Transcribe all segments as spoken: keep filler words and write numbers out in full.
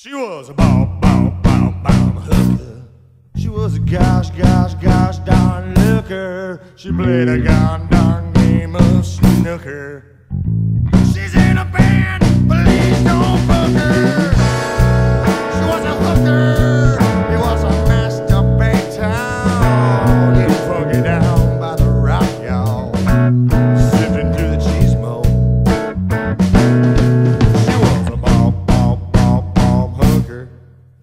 She was a bomb, bomb, bomb, bomb hooker. She was a gosh, gosh, gosh darn looker. She played a god darn game of snooker. She's in a band, please don't fuck her. She was a hooker. It was a messed up big town. You fuck it down by the rock, y'all. Sipping through the cheese mold. She was a bomb, bomb, bomb, bomb hooker.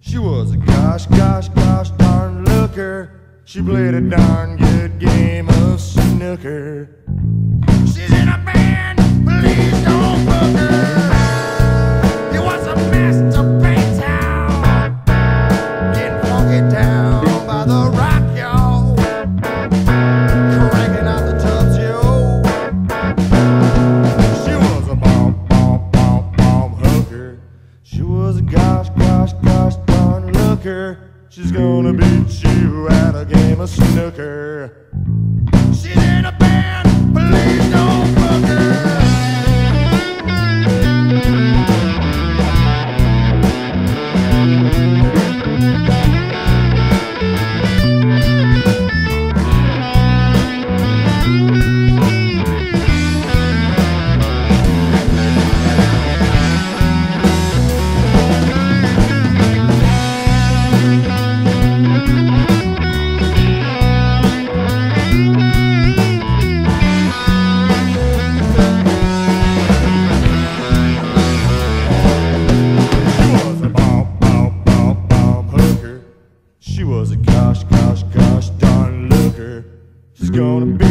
She was a gosh, gosh, gosh darn looker. She played a darn good game of snooker. She's in a band, please don't fuck her. It was a messed up big town. Getting funky down by the rock, y'all. Cranking out the tubs, yo. She was a bomb, bomb, bomb, bomb hooker. She was a gosh, gosh, gosh darn looker. She's gonna beat you at a game of snooker. She's in a band, please don't fuck her. She's gonna be